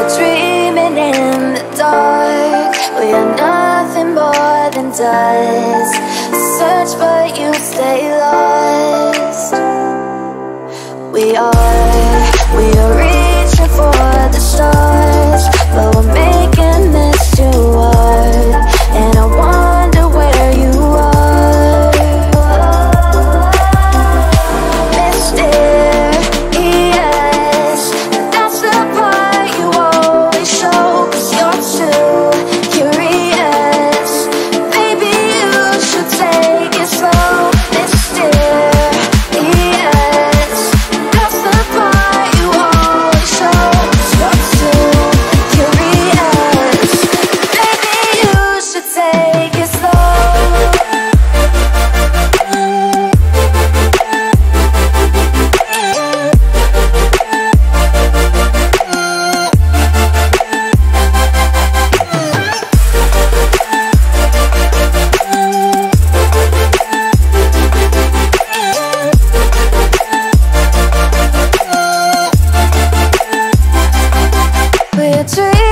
We're dreaming in the dark. We are nothing more than dust. Search but you stay lost. We are reaching for the stars, but we're making this too hard. And I wonder where you are. Mysterious, that's the part you always show. You're too curious, baby, you should take it slow. Mysterious, that's the part you always show. You're too curious, baby, you should take it slow. We're dreaming.